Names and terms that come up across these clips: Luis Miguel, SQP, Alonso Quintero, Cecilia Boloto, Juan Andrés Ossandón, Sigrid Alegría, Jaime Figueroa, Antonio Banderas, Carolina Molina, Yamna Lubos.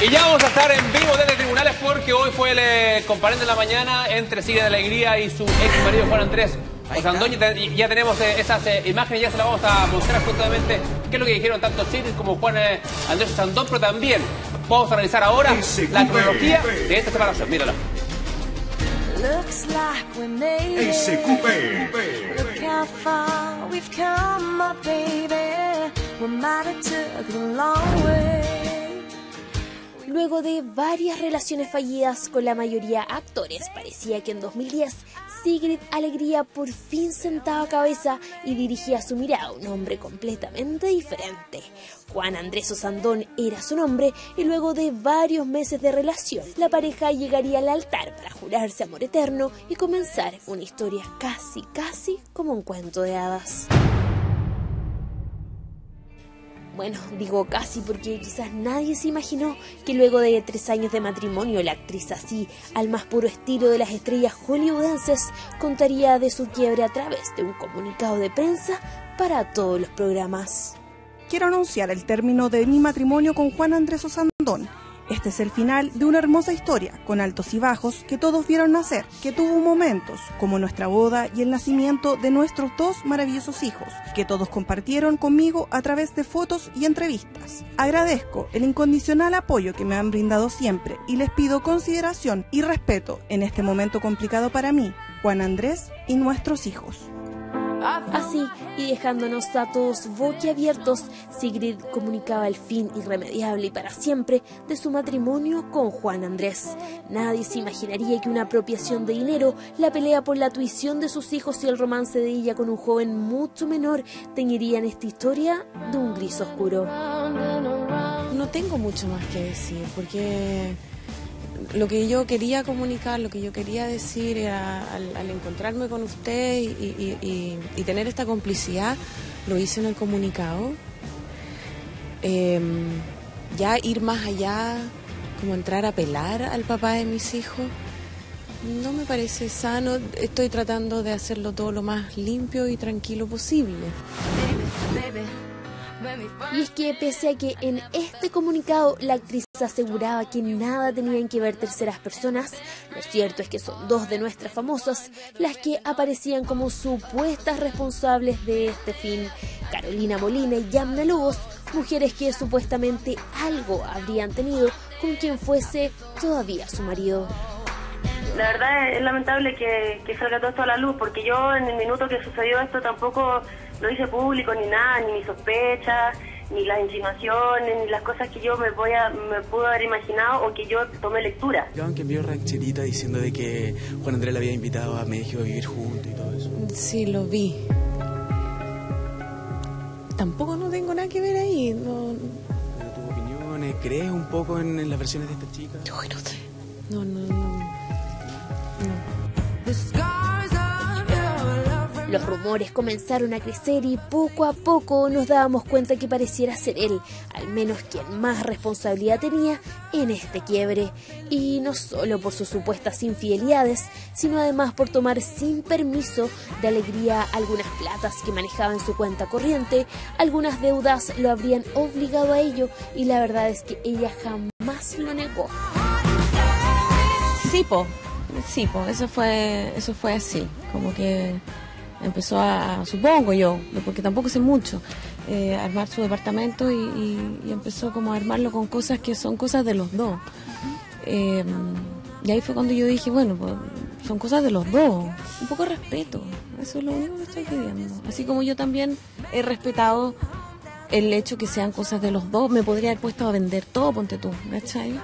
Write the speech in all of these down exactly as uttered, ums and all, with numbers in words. Y ya vamos a estar en vivo desde tribunales porque hoy fue el eh, comparendo de la mañana entre Sigrid Alegría y su ex marido Juan Andrés Ossandón. Y ya tenemos eh, esas eh, imágenes, ya se las vamos a mostrar justamente qué es lo que dijeron tanto Sigrid como Juan eh, Andrés Ossandón, pero también vamos a analizar ahora la cronología de esta separación. Míralo. Looks like we made it. Look how far we've come, my baby. We might have took the long way. Luego de varias relaciones fallidas con la mayoría actores, parecía que en dos mil diez Sigrid Alegría por fin sentaba cabeza y dirigía su mirada a un hombre completamente diferente. Juan Andrés Ossandón era su nombre y luego de varios meses de relación, la pareja llegaría al altar para jurarse amor eterno y comenzar una historia casi, casi como un cuento de hadas. Bueno, digo casi porque quizás nadie se imaginó que luego de tres años de matrimonio la actriz, así al más puro estilo de las estrellas hollywoodenses, contaría de su quiebre a través de un comunicado de prensa para todos los programas. Quiero anunciar el término de mi matrimonio con Juan Andrés Ossandón. Este es el final de una hermosa historia, con altos y bajos, que todos vieron nacer, que tuvo momentos, como nuestra boda y el nacimiento de nuestros dos maravillosos hijos, que todos compartieron conmigo a través de fotos y entrevistas. Agradezco el incondicional apoyo que me han brindado siempre y les pido consideración y respeto en este momento complicado para mí, Juan Andrés y nuestros hijos. Así, y dejándonos a todos boquiabiertos, Sigrid comunicaba el fin irremediable y para siempre de su matrimonio con Juan Andrés. Nadie se imaginaría que una apropiación de dinero, la pelea por la tuición de sus hijos y el romance de ella con un joven mucho menor teñirían esta historia de un gris oscuro. No tengo mucho más que decir, porque lo que yo quería comunicar, lo que yo quería decir era, al, al encontrarme con usted y, y, y, y tener esta complicidad, lo hice en el comunicado. Eh, ya ir más allá, como entrar a pelar al papá de mis hijos, no me parece sano. Estoy tratando de hacerlo todo lo más limpio y tranquilo posible. Baby, baby. Y es que pese a que en este comunicado la actriz aseguraba que nada tenían que ver terceras personas, lo cierto es que son dos de nuestras famosas las que aparecían como supuestas responsables de este fin: Carolina Molina y Yamna Lubos, mujeres que supuestamente algo habrían tenido con quien fuese todavía su marido. La verdad es lamentable que, que salga todo esto a la luz, porque yo en el minuto que sucedió esto tampoco lo hice público ni nada, ni mis sospechas, ni las insinuaciones, ni las cosas que yo me voy a, me pudo haber imaginado o que yo tomé lectura. Que envió rancherita diciendo de que Juan Andrés le había invitado a México a vivir juntos y todo eso. Sí, lo vi. Tampoco no tengo nada que ver ahí. No. ¿Pero tus opiniones? ¿Crees un poco en, en las versiones de esta chica? Uy, no sé. No, no, no. Los rumores comenzaron a crecer y poco a poco nos dábamos cuenta que pareciera ser él, al menos, quien más responsabilidad tenía en este quiebre. Y no solo por sus supuestas infidelidades, sino además por tomar sin permiso de Alegría algunas platas que manejaba en su cuenta corriente. Algunas deudas lo habrían obligado a ello y la verdad es que ella jamás lo negó. Sí, po. Sí, pues eso fue, eso fue así, como que empezó a, supongo yo, porque tampoco sé mucho, eh, armar su departamento y, y, y empezó como a armarlo con cosas que son cosas de los dos. Eh, y ahí fue cuando yo dije, bueno, pues son cosas de los dos, un poco de respeto, eso es lo único que estoy pidiendo. Así como yo también he respetado el hecho que sean cosas de los dos, me podría haber puesto a vender todo, ponte tú, ¿cachai?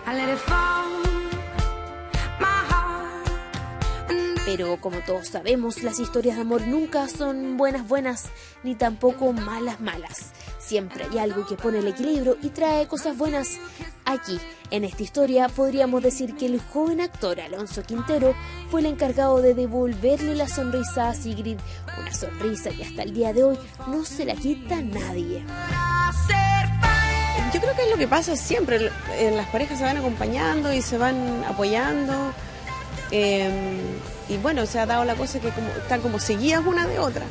Pero como todos sabemos, las historias de amor nunca son buenas buenas, ni tampoco malas malas. Siempre hay algo que pone el equilibrio y trae cosas buenas. Aquí, en esta historia, podríamos decir que el joven actor Alonso Quintero fue el encargado de devolverle la sonrisa a Sigrid, una sonrisa que hasta el día de hoy no se la quita nadie. Yo creo que es lo que pasa siempre, las parejas se van acompañando y se van apoyando. Eh, y bueno, se ha dado la cosa que como, están como seguidas una de otra.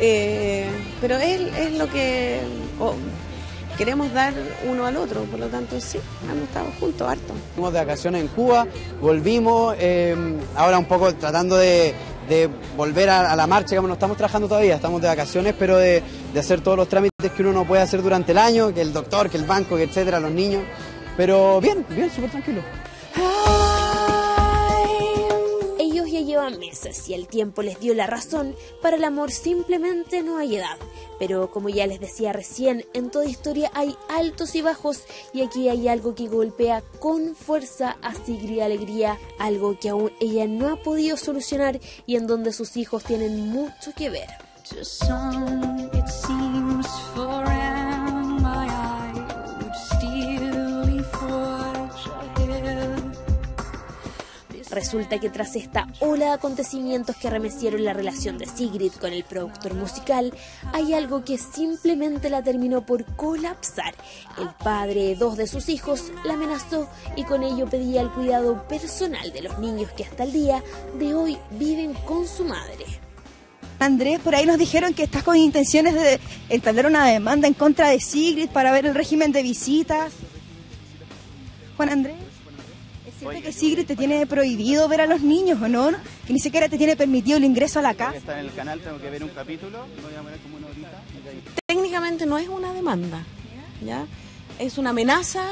Eh, pero él es lo que, oh, queremos dar uno al otro, por lo tanto sí, hemos estado juntos harto. Fuimos de vacaciones en Cuba, volvimos, eh, ahora un poco tratando de, de volver a, a la marcha, digamos, no estamos trabajando todavía, estamos de vacaciones, pero de, de hacer todos los trámites que uno no puede hacer durante el año, que el doctor, que el banco, que etcétera, los niños, pero bien, bien, súper tranquilo. Llevan meses y el tiempo les dio la razón. Para el amor simplemente no hay edad, pero como ya les decía recién, en toda historia hay altos y bajos, y aquí hay algo que golpea con fuerza a Sigrid Alegría, algo que aún ella no ha podido solucionar y en donde sus hijos tienen mucho que ver. Resulta que tras esta ola de acontecimientos que arremecieron la relación de Sigrid con el productor musical, hay algo que simplemente la terminó por colapsar. El padre de dos de sus hijos la amenazó y con ello pedía el cuidado personal de los niños que hasta el día de hoy viven con su madre. Andrés, por ahí nos dijeron que estás con intenciones de entablar una demanda en contra de Sigrid para ver el régimen de visitas. Juan Andrés. ¿Sientes que Sigrid te tiene prohibido ver a los niños o no? Que ni siquiera te tiene permitido el ingreso a la casa. Está en el canal, tengo que ver un capítulo, voy a poner como una horita. Técnicamente no es una demanda, ¿ya? Es una amenaza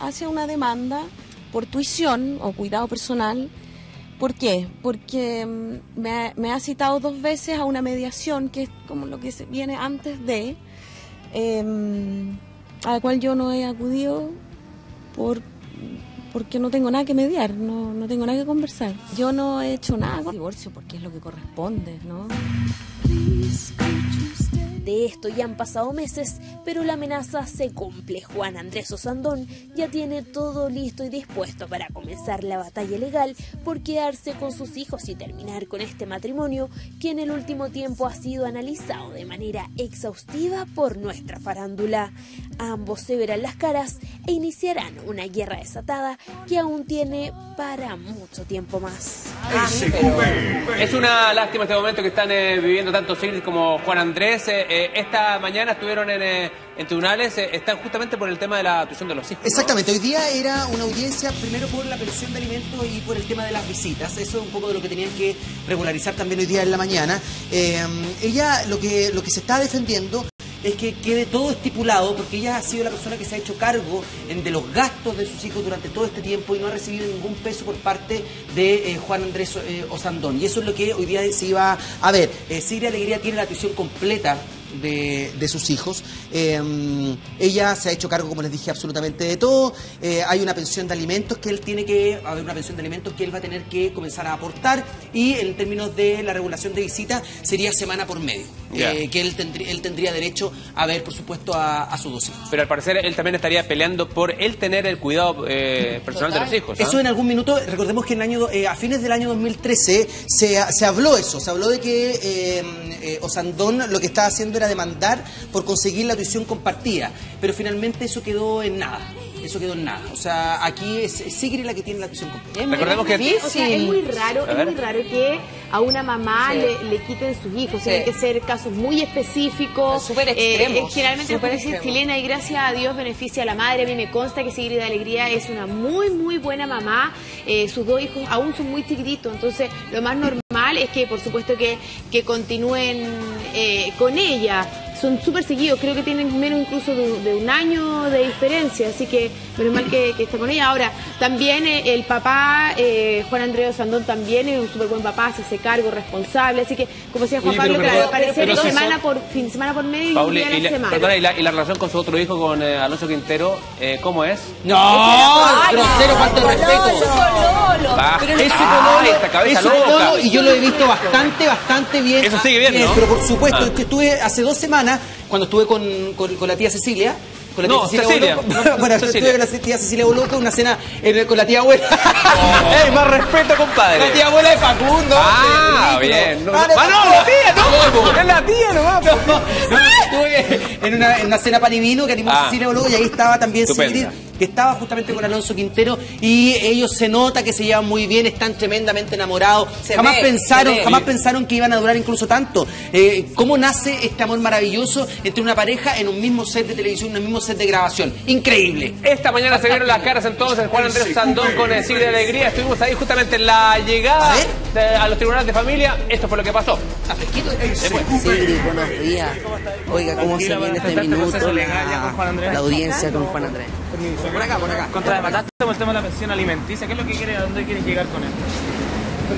hacia una demanda por tuición o cuidado personal. ¿Por qué? Porque me ha, me ha citado dos veces a una mediación, que es como lo que viene antes de, eh, a la cual yo no he acudido por... porque no tengo nada que mediar, no, no tengo nada que conversar. Yo no he hecho nada con el divorcio porque es lo que corresponde, ¿no? De esto ya han pasado meses, pero la amenaza se cumple. Juan Andrés Ossandón ya tiene todo listo y dispuesto para comenzar la batalla legal por quedarse con sus hijos y terminar con este matrimonio que en el último tiempo ha sido analizado de manera exhaustiva por nuestra farándula. Ambos se verán las caras e iniciarán una guerra desatada que aún tiene para mucho tiempo más. Ay, pero... Es una lástima este momento que están eh, viviendo tanto Sigrid como Juan Andrés. Eh, eh, esta mañana estuvieron en, eh, en tribunales, eh, están justamente por el tema de la tuición de los hijos. Exactamente, ¿no? Hoy día era una audiencia primero por la pensión de alimentos y por el tema de las visitas. Eso es un poco de lo que tenían que regularizar también hoy día en la mañana. Eh, ella lo que, lo que se está defendiendo... es que quede todo estipulado, porque ella ha sido la persona que se ha hecho cargo en, de los gastos de sus hijos durante todo este tiempo y no ha recibido ningún peso por parte de eh, Juan Andrés eh, Ossandón. Y eso es lo que hoy día se iba a ver. Eh, Sigrid Alegría tiene la tuición completa de, de sus hijos. Eh, ella se ha hecho cargo, como les dije, absolutamente de todo. Eh, hay una pensión de alimentos que él tiene que... haber una pensión de alimentos que él va a tener que comenzar a aportar, y en términos de la regulación de visita sería semana por medio. Yeah. Eh, que él, tendría, él tendría derecho a ver, por supuesto, a, a sus dos hijos. Pero al parecer él también estaría peleando por él tener el cuidado eh, personal Total. de los hijos, ¿eh? Eso en algún minuto, recordemos que en el año, eh, a fines del año dos mil trece se, se habló eso, se habló de que eh, eh, Ossandón lo que estaba haciendo era demandar por conseguir la tuición compartida, pero finalmente eso quedó en nada. Eso quedó en nada. O sea, aquí es Sigrid la que tiene la tuición completa. Recordemos que o sea, es muy raro, es muy raro que a una mamá sí. le, le quiten sus hijos. Sí. Tienen que ser casos muy específicos. Súper extremos. Eh, generalmente la justicia chilena, y gracias a Dios, beneficia a la madre. A mí me consta que Sigrid Alegría es una muy, muy buena mamá. Eh, sus dos hijos aún son muy chiquititos. Entonces, lo más normal es que, por supuesto, que, que continúen eh, con ella. Son súper seguidos, creo que tienen menos incluso de, de un año de diferencia, así que menos mal que, que está con ella. Ahora, también eh, el papá, eh, Juan Andrés Ossandón, también es un súper buen papá, se hace cargo, responsable, así que, como decía Juan Oye, Pablo, claro, aparece dos si semanas por fin, semana por medio Pauli, y un día y la, la semana. Perdona, ¿y la, y la relación con su otro hijo, con eh, Alonso Quintero, eh, cómo es? ¡No! ¡Grosero, falta de respeto! ¡Es su cololo! ¡Es su cololo! ¡Esta cabeza loca! Y yo lo he visto bastante, bastante bien. Eso sigue bien, ¿no? Pero por supuesto, que estuve hace dos semanas cuando estuve con, con, con la tía Cecilia, con la tía no, Cecilia, Cecilia. Boloto, bueno, Cecilia. Estuve con la tía Cecilia Boloto, una cena eh, con la tía abuela. Oh. Hey, más respeto, compadre. La tía abuela de Facundo. Ah, de, de, de, bien. No, ah, no, no, no, la tía, no. Es la tía, nomás. No, no, no, estuve en una, en una cena pan y vino que animó ah. Cecilia Boloto, y ahí estaba también Sigrid. que estaba justamente con Alonso Quintero, y ellos se nota que se llevan muy bien, están tremendamente enamorados. Se jamás ve, pensaron, se jamás pensaron que iban a durar incluso tanto. Eh, ¿Cómo nace este amor maravilloso entre una pareja en un mismo set de televisión, en un mismo set de grabación? Increíble. Esta mañana se vieron las caras entonces Juan Andrés Ossandón con el Sigrid Alegría. Estuvimos ahí justamente en la llegada a, de, a los tribunales de familia. Esto fue lo que pasó. ¿Está fresquito? Sí, buenos días. Oiga, ¿cómo se viene este minuto la, la audiencia con Juan Andrés? Por acá, por acá. Contra de patata con el tema de la pensión alimenticia. ¿Qué es lo que quieres? ¿A dónde quieres llegar con esto?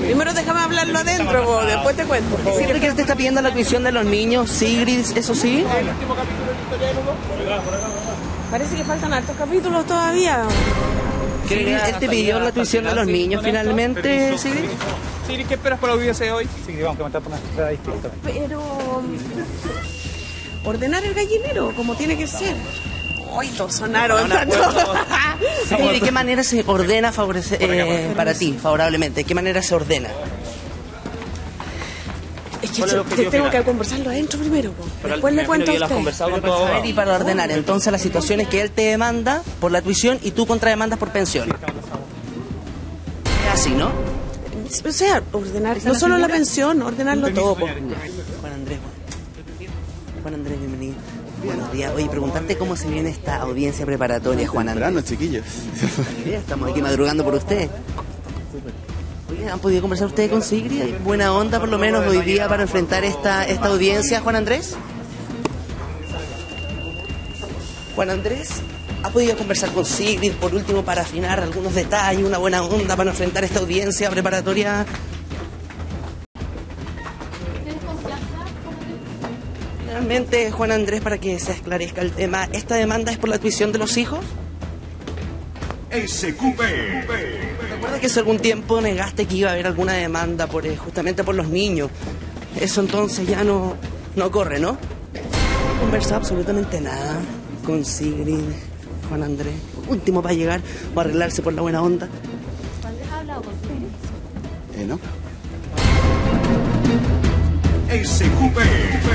Primero déjame hablarlo adentro, vos, después te cuento. ¿Es cierto que usted está pidiendo la admisión de los niños, Sigrid, eso sí? ¿El último capítulo de Historia de Lugos? Por acá, por acá, por acá. Parece que faltan hartos capítulos todavía. ¿Él te pidió la atención de los niños finalmente, Sigrid? Sigrid, ¿qué esperas para la audiencia de hoy? Sigrid, vamos a comentar por una estrada distinta. Pero... ordenar el gallinero, como tiene que ser. Hoy todos sonaron. ¿De qué manera se ordena para ti, favorablemente? ¿De qué manera se ordena? Es que yo te tengo que conversarlo adentro primero. Pero después le cuento a usted. Y para ordenar, entonces la situación es que él te demanda por la tuición y tú contrademandas por pensión. Es así, ¿no? O sea, ordenar, no solo la pensión, ordenarlo todo. Juan Andrés, Juan Andrés, bienvenido. Buenos días. Oye, preguntarte cómo se viene esta audiencia preparatoria, Juan Andrés. Buenos chiquillos. Estamos aquí madrugando por usted. ¿Han podido conversar ustedes con Sigrid? ¿Hay buena onda por lo menos hoy día para enfrentar esta, esta audiencia, Juan Andrés? Juan Andrés, ¿ha podido conversar con Sigrid por último para afinar algunos detalles, una buena onda para enfrentar esta audiencia preparatoria? Realmente, Juan Andrés, para que se esclarezca el tema, ¿esta demanda es por la admisión de los hijos? S Q P. Recuerda que hace algún tiempo negaste que iba a haber alguna demanda por, eh, justamente por los niños. Eso entonces ya no, no corre, ¿no? No conversaba absolutamente nada con Sigrid, Juan Andrés. Último para llegar o arreglarse por la buena onda. ¿Has hablado con Sigrid? Eh, ¿no?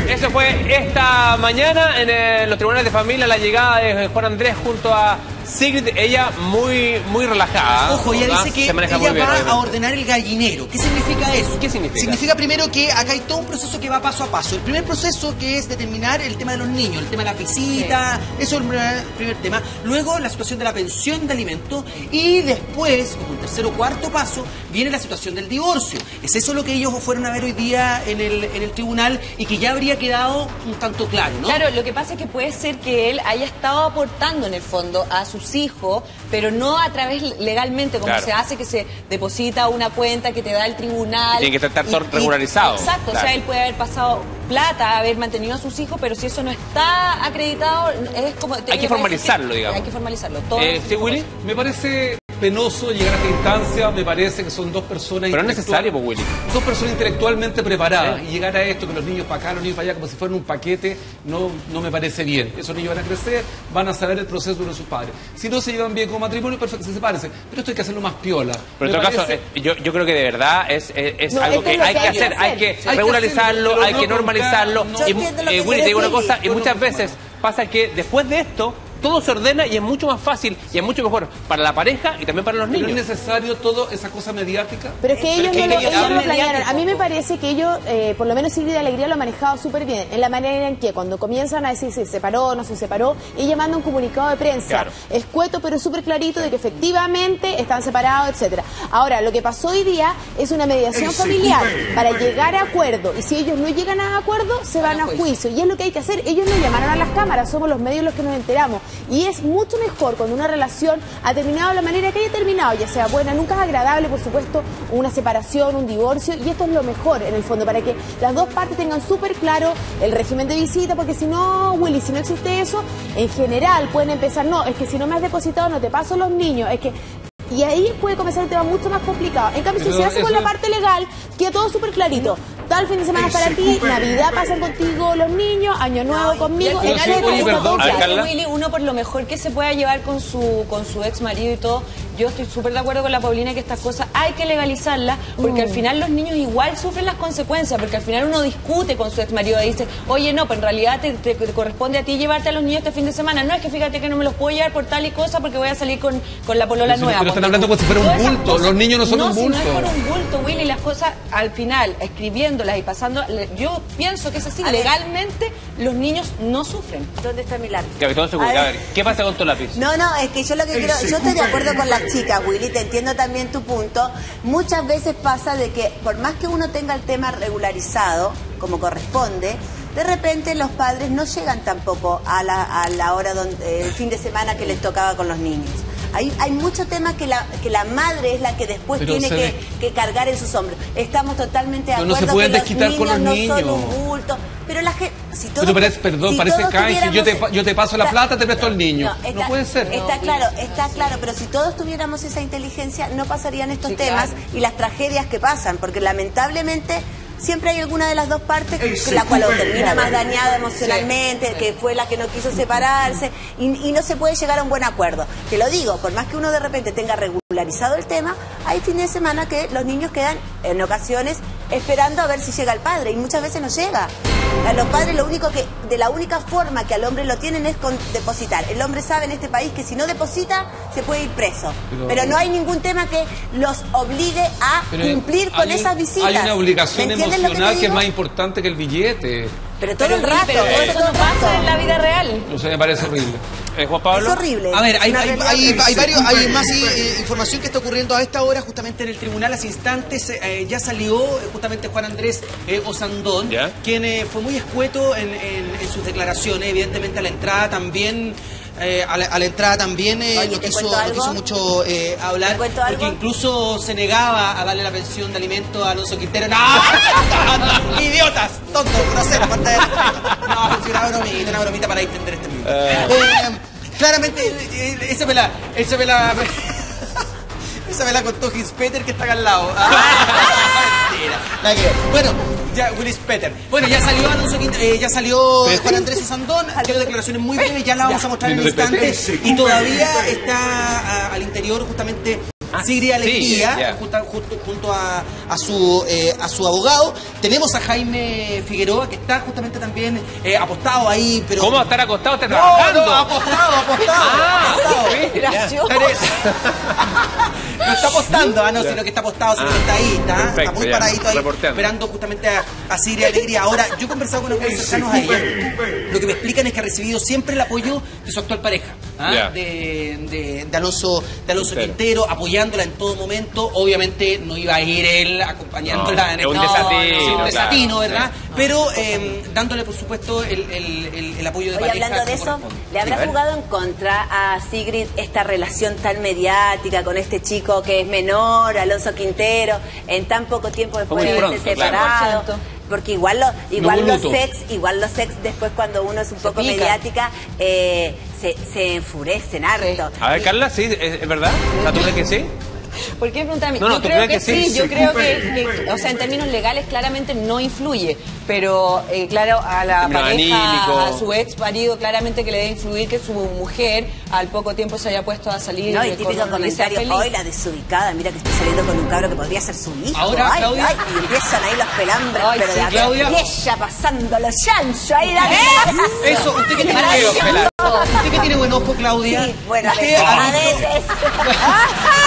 Eso fue esta mañana en el, los tribunales de familia, la llegada de Juan Andrés junto a Sigrid. Ella muy muy relajada. Ojo, ella dice que ella va bien, a ordenar el gallinero. ¿Qué significa eso? ¿Qué significa? Significa primero que acá hay todo un proceso que va paso a paso. El primer proceso que es determinar el tema de los niños, el tema de la visita, sí. Eso es el primer, primer tema. Luego la situación de la pensión de alimentos y después, como un tercer o cuarto paso, viene la situación del divorcio. Es eso lo que ellos fueron a ver hoy día en el, en el tribunal y que ya habría quedado un tanto claro, ¿no? Claro, lo que pasa es que puede ser que él haya estado aportando en el fondo a sus hijos, pero no a través legalmente, como claro. Se hace que se deposita una cuenta que te da el tribunal. Tiene que estar y, regularizado. Y, exacto, claro. O sea, él puede haber pasado plata, haber mantenido a sus hijos, pero si eso no está acreditado, es como... Hay que formalizarlo, que, digamos. Hay que formalizarlo. Todo eh, sí, Willy, me parece... penoso llegar a esta instancia, me parece que son dos personas... Pero es necesario, pues, Willy. Dos personas intelectualmente preparadas. Sí. Y llegar a esto, que los niños para acá, los niños para allá, como si fueran un paquete, no, no me parece bien. Esos niños van a crecer, van a saber el proceso de sus padres. Si no se llevan bien como matrimonio, perfecto, se separen. Pero esto hay que hacerlo más piola. Pero en todo parece... caso, eh, yo, yo creo que de verdad es, es, es no, algo que, es hay que, que hacer, hacer, hay que hay regularizarlo, que hacerlo, hay que no normalizarlo. No, y, eh, Willy, te digo una cosa, y muchas veces pasa que después de esto... todo se ordena y es mucho más fácil y es mucho mejor para la pareja y también para los niños. ¿No es necesario toda esa cosa mediática? Pero es que ellos, que no, ellos no lo planearon. A mí me parece que ellos, eh, por lo menos Sigrid Alegría lo ha manejado súper bien. En la manera en que cuando comienzan a decir se separó, no se separó, ella manda un comunicado de prensa. Claro. Escueto pero súper clarito de que efectivamente están separados, etcétera. Ahora, lo que pasó hoy día es una mediación familiar para llegar a acuerdo. Y si ellos no llegan a acuerdo, se van a juicio. Y es lo que hay que hacer. Ellos no llamaron a las cámaras, somos los medios los que nos enteramos. Y es mucho mejor cuando una relación ha terminado de la manera que haya terminado, ya sea buena, nunca es agradable, por supuesto, una separación, un divorcio, y esto es lo mejor en el fondo, para que las dos partes tengan súper claro el régimen de visita, porque si no, Willy, si no existe eso, en general pueden empezar, no, es que si no me has depositado no te paso los niños, es que... Y ahí puede comenzar un tema mucho más complicado. En cambio, si se hace con la parte legal, queda todo súper clarito. todo el fin de semana para ti, Navidad pasan contigo los niños, Año Nuevo conmigo. Willy, uno por lo mejor que se pueda llevar con su, con su ex marido y todo. Yo estoy súper de acuerdo con la Paulina que estas cosas hay que legalizarlas, porque mm. al final los niños igual sufren las consecuencias, porque al final uno discute con su ex marido y dice, oye, no, pero en realidad te, te, te corresponde a ti llevarte a los niños este fin de semana. No, es que fíjate que no me los puedo llevar por tal y cosa porque voy a salir con, con la polola nueva. Pero están hablando como si fuera un bulto, cosas, los niños no son no, un bulto. No, si no es por un bulto, Willy, las cosas al final, escribiéndolas y pasando, yo pienso que es así, legalmente los niños no sufren. ¿Dónde está mi lápiz? Capitán, a ver. a ver, ¿qué pasa con tu lápiz? No, no, es que yo lo que quiero, yo estoy de acuerdo con la chica, Willy, te entiendo también tu punto. Muchas veces pasa de que por más que uno tenga el tema regularizado, como corresponde, de repente los padres no llegan tampoco a la, a la hora, donde, el fin de semana que les tocaba con los niños. Hay, hay mucho tema que la, que la madre es la que después Pero tiene que, que cargar en sus hombros. Estamos totalmente de acuerdo no, no se pueden que desquitar los niños, con los niños no son un bulto. Pero la gente... Si todos, Pero parece, perdón, si parece que si yo te, yo te paso la plata, te presto el niño. No, está, no puede ser. Está no, claro, está claro, pero si todos tuviéramos esa inteligencia, no pasarían estos sí, temas claro. y las tragedias que pasan, porque lamentablemente... Siempre hay alguna de las dos partes que la cual termina más dañada emocionalmente, sí. que fue la que no quiso separarse y, y no se puede llegar a un buen acuerdo. Te lo digo, por más que uno de repente tenga regularizado el tema, hay fines de semana que los niños quedan en ocasiones esperando a ver si llega el padre y muchas veces no llega. A los padres lo único que, de la única forma que al hombre lo tienen es con depositar. El hombre sabe en este país que si no deposita se puede ir preso. Pero, pero no hay ningún tema que los obligue a cumplir hay, con hay, esas visitas. Hay una obligación emocional que, que es más importante que el billete. Pero todo pero, el rato, pero todo eso todo no pasa en la vida real. O sea, me parece horrible. ¿Eh, Juan Pablo? Es horrible. A ver, hay, hay, hay, hay, varios, hay más eh, información que está ocurriendo a esta hora, justamente en el tribunal. Hace instantes eh, ya salió eh, justamente Juan Andrés eh, Ossandón, ¿Ya? quien eh, fue muy escueto en, en, en sus declaraciones, evidentemente a la entrada también. Eh, a, la, a la entrada también eh, Oye, no, quiso, no quiso mucho eh, hablar porque algo? incluso se negaba a darle la pensión de alimento a Alonso Quintero. ¡No! ¡Idiotas! ¡Tontos! ¡Groseros! No, es una bromita, una bromita para entender este video. Eh, claramente, esa me la... Esa me la... Esa me la contó Gispeter que está acá al lado. Ah, mentira. La que, bueno, ya, Willis Peter. Bueno, ya salió Alonso Quintero, eh, ya salió Juan Andrés Ossandón. Tiene declaraciones muy breves, ya las vamos a mostrar en un instante. Y todavía está a, al interior justamente Sigrid Alegría, sí, yeah. junto, junto, junto a, a, su, eh, a su abogado. Tenemos a Jaime Figueroa, que está justamente también eh, apostado ahí. Pero... ¿Cómo estar acostado? ¿Está trabajando? No, no, apostado, apostado. Ah, apostado. No está apostando, ah, no, sino que está apostado, sino que está ahí, está, Perfecto, está muy paradito ahí, reportando. Esperando justamente a, a Sigrid Alegría. Ahora, yo he conversado con los que cercanos a ella. Lo que me explican es que ha recibido siempre el apoyo de su actual pareja, ¿ah? yeah. de, de, de Alonso, de Alonso Quintero, apoyándola en todo momento. Obviamente no iba a ir él acompañándola no, en el un desatino, no, un desatino, claro, ¿verdad? Sí. Pero eh, dándole, por supuesto, el, el, el, el apoyo de Oye, pareja. Hablando de eso, ¿le habrá sí, jugado en contra a Sigrid esta relación tan mediática con este chico que es menor, Alonso Quintero, en tan poco tiempo después de haberse separado? Claro. Porque igual, lo, igual no, los ex, igual los ex después cuando uno es un se poco pica. mediática, eh, se, se enfurecen harto. Sí. A ver, Carla, ¿sí? ¿Es verdad? ¿La tú crees que sí? ¿Por qué preguntar a mí? No, no, yo creo que, que sí, sí yo creo que, que, o sea, en términos legales claramente no influye, pero eh, claro, a la no, pareja, anílico. a su ex marido, claramente que le debe influir que su mujer al poco tiempo se haya puesto a salir. No, y típico con comentario, hoy la desubicada, mira que estoy saliendo con un cabro que podría ser su hijo. Ahora, ay, Claudia... ay, y empiezan ahí los pelambres, ay, pero sí, la Claudia... ella pasando los chanchos, ahí la ¿Eh? Eso, usted que tiene buen ojo, usted que tiene buen ojo, Claudia. Sí, bueno, a veces... A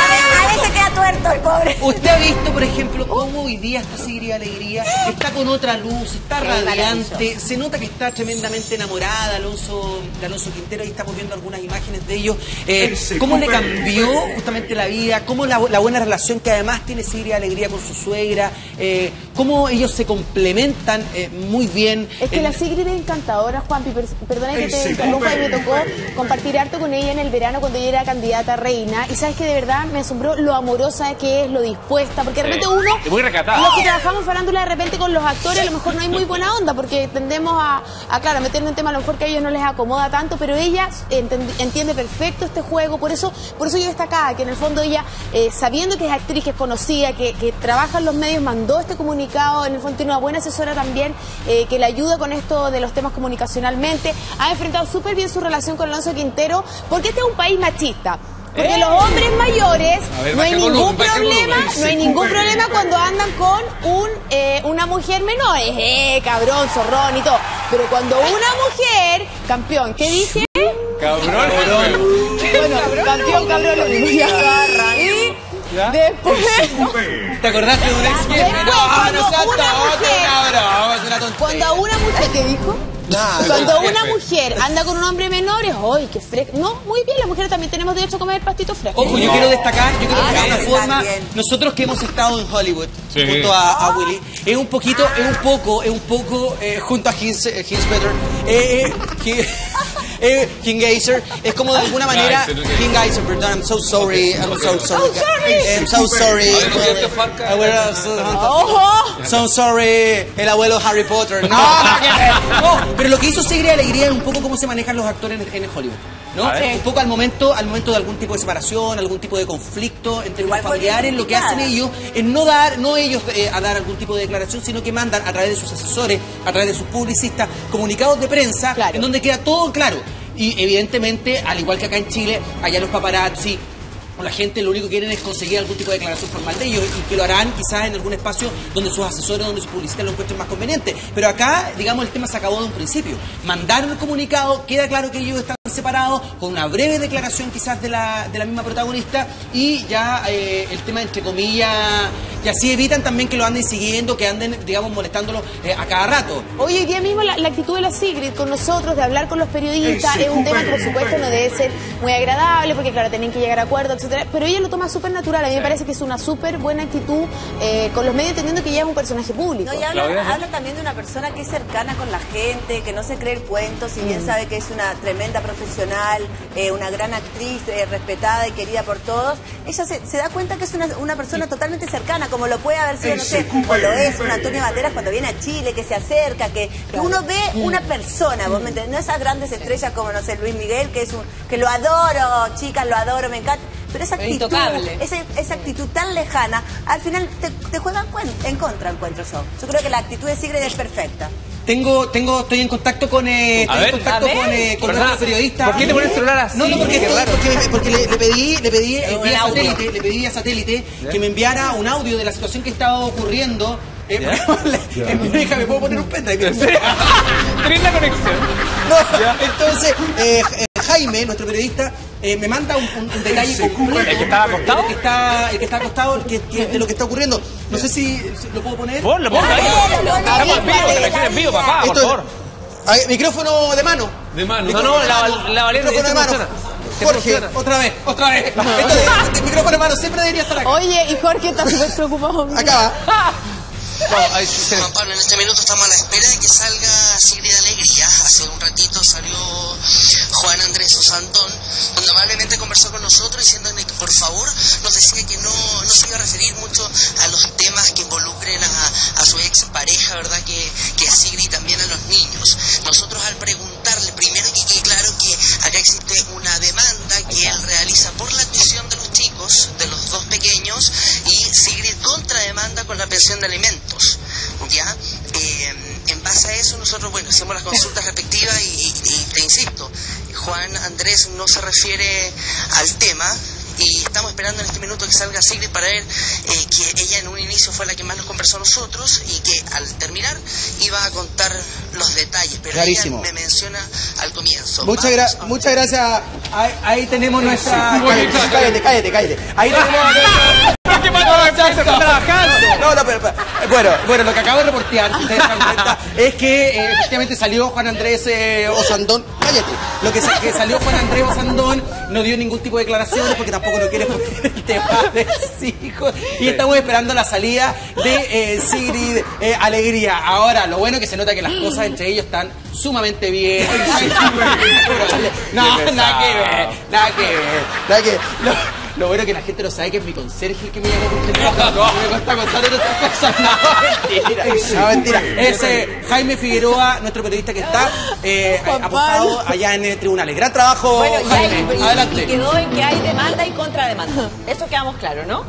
veces... se queda tuerto el pobre. Usted ha visto, por ejemplo, cómo hoy día está Sigrid Alegría, está con otra luz, está radiante, se nota que está tremendamente enamorada de Alonso, de Alonso Quintero, ahí estamos viendo algunas imágenes de ellos, eh, cómo le cambió justamente la vida, cómo la, la buena relación que además tiene Sigrid Alegría con su suegra, eh, cómo ellos se complementan eh, muy bien. Es que eh, la Sigrid es encantadora, Juanpi, per perdona que te interrumpa, y me tocó compartir harto con ella en el verano cuando ella era candidata a reina, y sabes que de verdad me asombró lo amorosa que es, lo dispuesta, porque de repente uno, muy recatada. Los que trabajamos en farándula de repente con los actores a lo mejor no hay muy buena onda, porque tendemos a, a claro, meternos en temas a lo mejor que a ellos no les acomoda tanto, pero ella entiende perfecto este juego, por eso por eso yo destacaba que en el fondo ella, eh, sabiendo que es actriz, que es conocida, que, que trabaja en los medios, mandó este comunicado comunicado, en el fondo tiene una buena asesora también eh, que le ayuda con esto de los temas comunicacionalmente. Ha enfrentado súper bien su relación con Alonso Quintero, porque este es un país machista. Porque ¡Eh! los hombres mayores, ver, no hay ningún volumen, problema, volumen, no hay ningún problema cuando andan con un, eh, una mujer menor. Eh, cabrón, zorrón y todo. Pero cuando una mujer, campeón, ¿qué dije? Cabrón, cabrón. Bueno, cabrón, campeón, cabrón, lo mismo ya agarran. Y después... ¿Te acordaste de un ex que no, no, no, salta otra, cabrón? Cuando a una mujer, ¿qué dijo? Nah, cuando una mujer anda con un hombre menor es, ¡ay, qué fresco! No, muy bien, las mujeres también tenemos derecho a comer pastito fresco. Ojo, yo quiero destacar, yo quiero destacar una forma, nosotros que hemos estado en Hollywood, sí, junto a, a Willy, es un poquito, es un poco, es un poco, eh, junto a Hinsbetter, eh, eh, eh, King Geyser, es como de alguna manera, King Geyser, perdón, I'm so sorry, I'm so sorry, I'm so sorry, so sorry, el abuelo Harry Potter, no, no, pero lo que hizo Sigrid Alegría es un poco cómo se manejan los actores en, en Hollywood, ¿no? Un poco al momento, al momento de algún tipo de separación, algún tipo de conflicto entre los familiares, lo que hacen ellos es no dar, no ellos eh, a dar algún tipo de declaración, sino que mandan a través de sus asesores, a través de sus publicistas, comunicados de prensa, claro, en donde queda todo claro. Y evidentemente, al igual que acá en Chile, allá los paparazzi, la gente lo único que quieren es conseguir algún tipo de declaración formal de ellos, y que lo harán quizás en algún espacio donde sus asesores, donde sus publicistas lo encuentren más conveniente. Pero acá, digamos, el tema se acabó de un principio. Mandaron el comunicado, queda claro que ellos están separados, con una breve declaración quizás de la, de la misma protagonista, y ya eh, el tema entre comillas, y así evitan también que lo anden siguiendo, que anden, digamos, molestándolo eh, a cada rato. Hoy día mismo la, la actitud de la Sigrid con nosotros, de hablar con los periodistas, sí, es un tema que por supuesto no debe ser muy agradable, porque claro, tienen que llegar a acuerdos, etcétera, pero ella lo toma súper natural. A mí me parece que es una súper buena actitud eh, con los medios, entendiendo que ella es un personaje público. No, y habla, habla también de una persona que es cercana con la gente, que no se cree el cuento, si bien mm. sabe que es una tremenda profesional, Eh, una gran actriz, eh, respetada y querida por todos. Ella se, se da cuenta que es una, una persona totalmente cercana, como lo puede haber sido, no sé, o lo es un Antonio Banderas cuando viene a Chile, que se acerca, que uno ve una persona, ¿vos me entendés? No esas grandes estrellas como, no sé, Luis Miguel, que es un, que lo adoro, chicas, lo adoro, me encanta. Pero esa actitud, esa, esa actitud tan lejana, al final te, te juega en contra, encuentro yo. Yo creo que la actitud de Sigrid es perfecta. Tengo, tengo, estoy en contacto con, eh, estoy ver, en contacto con, eh, con otro periodista. ¿Por qué te pones el celular así? No, no, porque, estoy, porque, porque le, le pedí, le pedí, eh, vía satélite, le pedí a satélite que me enviara un audio de la situación que estaba ocurriendo. Eh, mi hija, me puedo poner un pendrive. Tremenda conexión. No, entonces, eh, Jaime, nuestro periodista, Eh, me manda un, un, un detalle sí, completo. ¿El que está acostado? El que está, el que está acostado, el que, que, de lo que está ocurriendo. No sé si lo puedo poner. Por lo pongo ahí. Estamos en vivo, televisión en vivo, papá, por favor. Micrófono de mano. De mano. No, no, la, la valiente de mano. Jorge, otra vez, otra vez. Entonces, el micrófono de mano siempre debería estar acá. Oye, y Jorge está súper preocupado. Acá va. Juan Pablo, en este minuto estamos a la espera de que salga Sigrid Alegría. Hace un ratito salió Juan Andrés Ossandón, donde amablemente conversó con nosotros diciéndonos que por favor nos decía que no, no se iba a referir mucho a los temas que involucren a, a su ex pareja, ¿verdad? Que, que a Sigrid y también a los niños. Nosotros al preguntarle, primero que quede claro que acá existe una demanda que él realiza por la tuición de los chicos, de los dos pequeños, y Sigrid contrademanda con la pensión de alimentos, ¿ya? Eh, en base a eso nosotros, bueno, hicimos las consultas respectivas y, y, y te insisto, Juan Andrés no se refiere al tema y estamos esperando en este minuto que salga Sigrid para ver eh, que ella en un inicio fue la que más nos conversó a nosotros y que al terminar iba a contar los detalles, pero clarísimo, ella me menciona al comienzo. Muchas, gra a... muchas gracias. Ahí, ahí tenemos nuestra... Cállate, cállate, cállate. Ahí tenemos... No, no, pero, pero, bueno, bueno, lo que acabo de reportear, si ustedes se dan cuenta, es que eh, efectivamente salió Juan Andrés eh, Ossandón. Cállate. Lo que, que salió Juan Andrés Ossandón no dio ningún tipo de declaraciones porque tampoco lo quiere poner el tema de hijos. Y estamos esperando la salida de eh, Sigrid eh, Alegría. Ahora, lo bueno es que se nota que las cosas entre ellos están sumamente bien. No, nada que ver, nada que ver, nada que ver. Lo, Lo bueno es que la gente lo sabe que es mi conserje el que me llamó porque me cuesta contando estas cosas. No, mentira. No, mentira. Ese Jaime Figueroa, nuestro periodista que está eh, apostado allá en el tribunal. Gran trabajo, bueno, Jaime. Y, Adelante. Y quedó en que hay demanda y contrademanda. Eso quedamos claro, ¿no?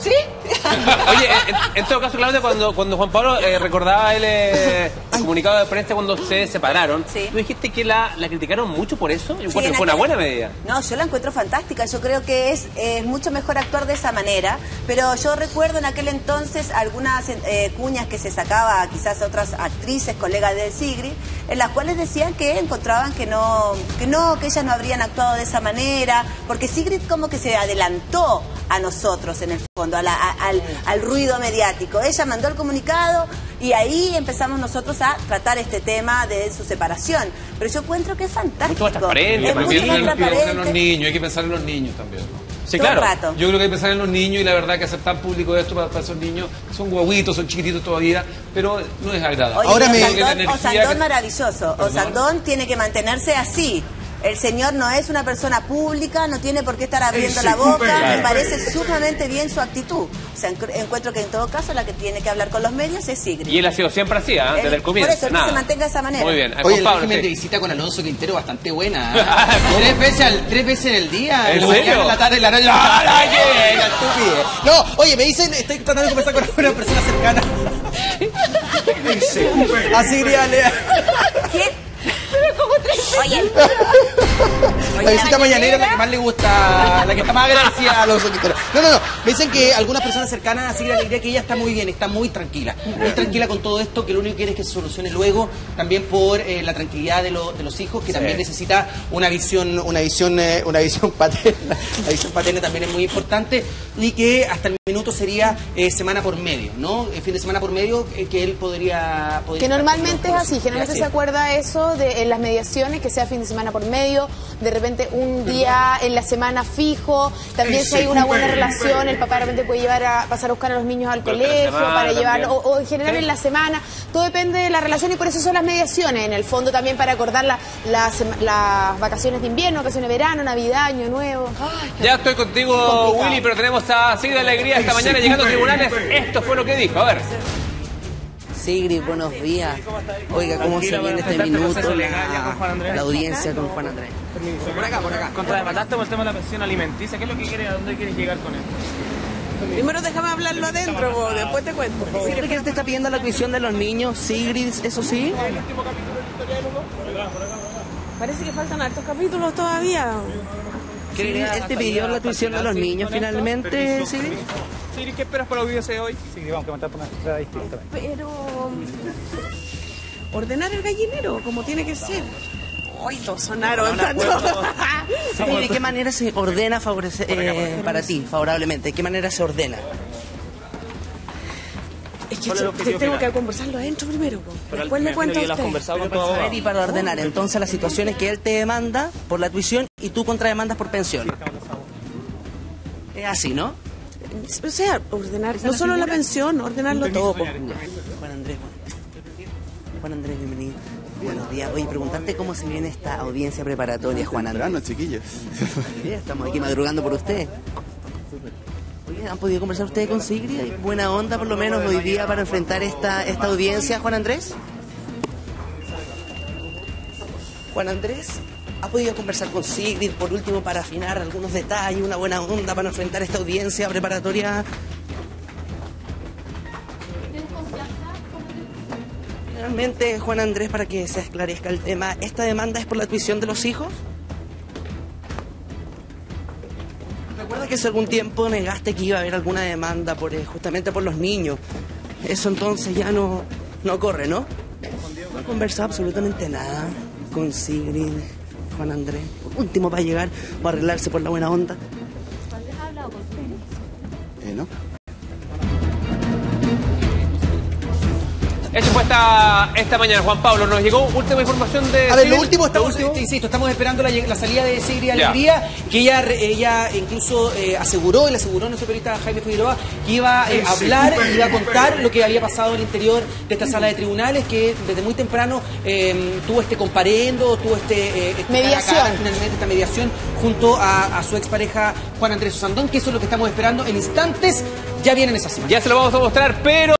¿Sí? Oye, en, en todo caso, Claudia, cuando, cuando Juan Pablo eh, recordaba el, eh, el comunicado de prensa cuando se separaron, sí. Tú dijiste que la, la criticaron mucho por eso. Yo sí, fue una buena medida. No, yo la encuentro fantástica. Yo creo que es eh, mucho mejor actuar de esa manera. Pero yo recuerdo en aquel entonces algunas eh, cuñas que se sacaba quizás a otras actrices, colegas de Sigrid, en las cuales decían que encontraban que no, que no, que ellas no habrían actuado de esa manera, porque Sigrid como que se adelantó a nosotros en el fondo, a la, a, al, al ruido mediático. Ella mandó el comunicado y ahí empezamos nosotros a tratar este tema de su separación. Pero yo encuentro que es fantástico. Mucho más transparente. Es mucho más transparente. En los niños, hay que pensar en los niños también, ¿no? Sí, claro. Yo creo que hay que pensar en los niños y la verdad que hacer tan público esto para, para esos niños, que son guaguitos, son chiquititos todavía, pero no es agradable. Oye, ahora me... Ossandón que... maravilloso. Ossandón tiene que mantenerse así. El señor no es una persona pública, no tiene por qué estar abriendo la boca. Me parece sumamente bien su actitud. O sea, encuentro que en todo caso la que tiene que hablar con los medios es Sigrid. Y él ha sido siempre así, ¿eh? Desde el comienzo. Por eso, que se mantenga de esa manera. Muy bien. Oye, el régimen de visita con Alonso Quintero bastante buena. Tres veces al, tres veces en el día. ¿En serio? En la tarde, en la noche. No, oye, me dicen, estoy tratando de conversar con una persona cercana. Así, Lea. ¿Quién? Oye, oye, la visita mañanera es la que más le gusta, la que está más agradecida a los Quintero. No, no, no, me dicen que algunas personas cercanas a Sigrid Alegría que ella está muy bien, está muy tranquila, muy tranquila con todo esto, que lo único que quiere es que se solucione luego, también por eh, la tranquilidad de, lo, de los hijos, que sí. También necesita una visión, una visión, eh, una visión paterna, la visión paterna también es muy importante, y que hasta el minuto sería eh, semana por medio, ¿no? El fin de semana por medio eh, que él podría... podría que normalmente es así, generalmente así. Se acuerda eso de, en las mediaciones, que sea fin de semana por medio, de repente un día en la semana fijo, también si hay una buena relación, el papá de repente puede llevar a, pasar a buscar a los niños al colegio, para llevar, o, o en general en la semana, todo depende de la relación y por eso son las mediaciones, en el fondo también para acordar la, la, las vacaciones de invierno, vacaciones de verano, Navidad, Año Nuevo. Ay, ya estoy contigo, es Willy, pero tenemos a Sigrid Alegría esta mañana llegando a tribunales, esto fue lo que dijo, a ver. Sigrid, buenos días. Oiga, ¿cómo se viene este minuto la, la audiencia con Juan Andrés? Por acá, por acá. Contradebataste por el tema de la pensión alimenticia. ¿Qué es lo que quieres? ¿A dónde quieres llegar con esto? Primero déjame hablarlo adentro, vos, después te cuento. ¿Siempre que te está pidiendo la comisión de los niños, Sigrid, eso sí? Parece que faltan hartos capítulos todavía. ¿Él te pidió la tuición de los niños finalmente, Sigrid? Sigrid, ¿qué esperas para la audiencia de hoy? Sigrid, vamos a comentar por una estrada distinta. Pero... ordenar el gallinero, como tiene que ser. Hoy todos sonaron tanto. ¿De qué manera se ordena favorece, eh, para ti, favorablemente? ¿De qué manera se ordena? Es que yo tengo que conversarlo adentro primero. Después le cuento a usted. Y para ordenar, entonces las situaciones que él te demanda por la tuición y tú contrademandas por pensión. Es así, ¿no? O sea, ordenar, no solo la pensión, ordenarlo todo. Juan Andrés, Juan Andrés, bienvenido. Buenos días. Oye, preguntarte cómo se viene esta audiencia preparatoria, Juan Andrés. Buenos chiquillos. Estamos aquí madrugando por usted. ¿Han podido conversar ustedes con Sigrid? ¿Hay buena onda por lo menos hoy día para enfrentar esta, esta audiencia, Juan Andrés? Juan Andrés, ¿ha podido conversar con Sigrid por último para afinar algunos detalles, una buena onda para enfrentar esta audiencia preparatoria? Finalmente, Juan Andrés, para que se esclarezca el tema, ¿esta demanda es por la tuición de los hijos? Que hace algún tiempo negaste que iba a haber alguna demanda por justamente por los niños. Eso entonces ya no, no corre, ¿no? No he conversado absolutamente nada con Sigrid, Juan Andrés. Por último va a llegar, va a arreglarse por la buena onda. ¿Has hablado con Sigrid? Eh, ¿no? Eso fue esta, esta mañana, Juan Pablo. Nos llegó última información de... A ver, lo último, estamos, ¿Lo último? Te insisto, estamos esperando la, la salida de Sigrid Alegría, yeah. que ella, ella incluso eh, aseguró, y le aseguró a nuestro periodista Jaime Figueroa, que iba eh, a hablar y iba a contar lo que había pasado en el interior de esta sala de tribunales, que desde muy temprano eh, tuvo este comparendo, tuvo este... Eh, este mediación. Acá, finalmente esta mediación junto a, a su expareja Juan Andrés Ossandón, que eso es lo que estamos esperando en instantes. Ya vienen esas imágenes. Ya se lo vamos a mostrar, pero...